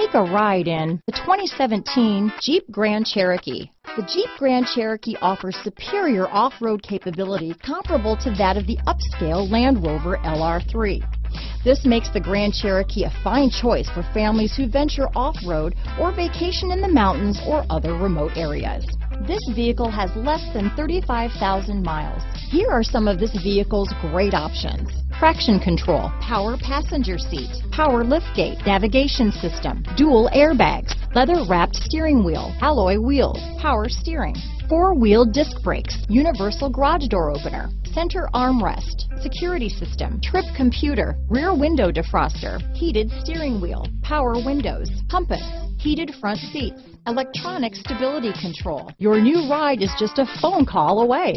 Take a ride in the 2017 Jeep Grand Cherokee. The Jeep Grand Cherokee offers superior off-road capability comparable to that of the upscale Land Rover LR3. This makes the Grand Cherokee a fine choice for families who venture off-road or vacation in the mountains or other remote areas. This vehicle has less than 35,000 miles. Here are some of this vehicle's great options: traction control, power passenger seat, power liftgate, navigation system, dual airbags, leather-wrapped steering wheel, alloy wheels, power steering, four-wheel disc brakes, universal garage door opener, center armrest, security system, trip computer, rear window defroster, heated steering wheel, power windows, compass, heated front seats, electronic stability control. Your new ride is just a phone call away.